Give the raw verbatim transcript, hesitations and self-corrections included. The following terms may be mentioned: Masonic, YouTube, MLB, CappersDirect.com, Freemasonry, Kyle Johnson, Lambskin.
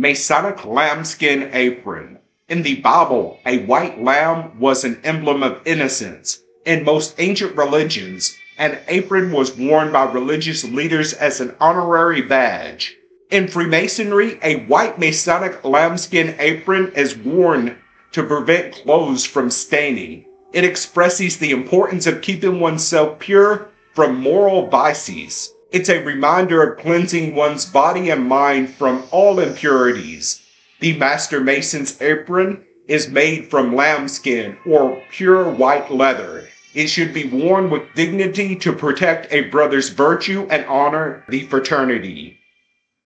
Masonic lambskin apron. In the Bible, a white lamb was an emblem of innocence. In most ancient religions, an apron was worn by religious leaders as an honorary badge. In Freemasonry, a white Masonic lambskin apron is worn to prevent clothes from staining. It expresses the importance of keeping oneself pure from moral vices. It's a reminder of cleansing one's body and mind from all impurities. The Master Mason's apron is made from lambskin or pure white leather. It should be worn with dignity to protect a brother's virtue and honor the fraternity.